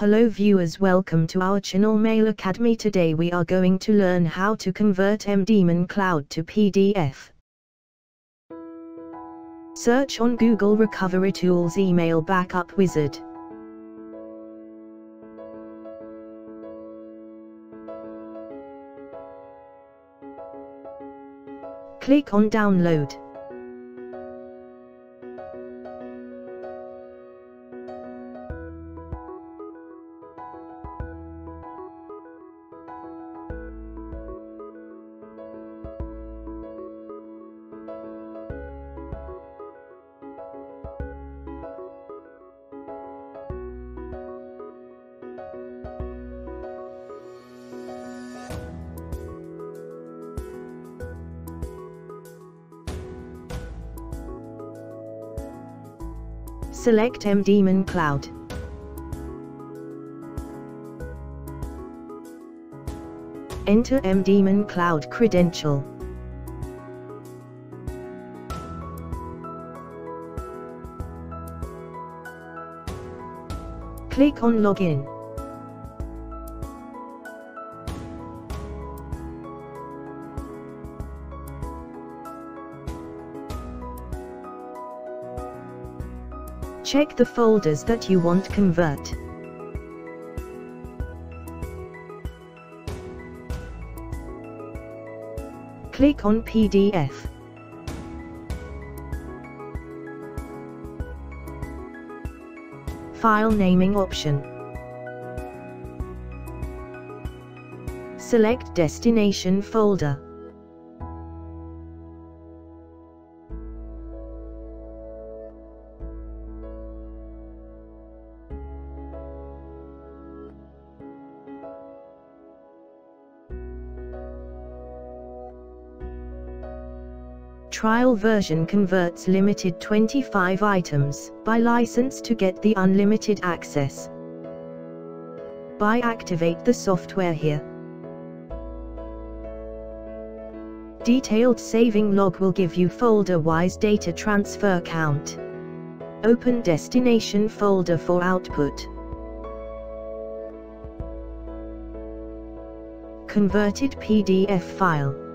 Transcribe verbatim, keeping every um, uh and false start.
Hello viewers, welcome to our channel Mail Academy. Today we are going to learn how to convert MDaemon Cloud to P D F. Search on Google Recovery Tools Email Backup Wizard. Click on Download. Select MDaemon Cloud. Enter MDaemon Cloud credential. Click on Login. Check the folders that you want to convert. Click on P D F. File naming option. Select destination folder. Trial version converts limited twenty-five items by license to get the unlimited access. By activate the software here. Detailed saving log will give you folder-wise data transfer count. Open destination folder for output. Converted P D F file.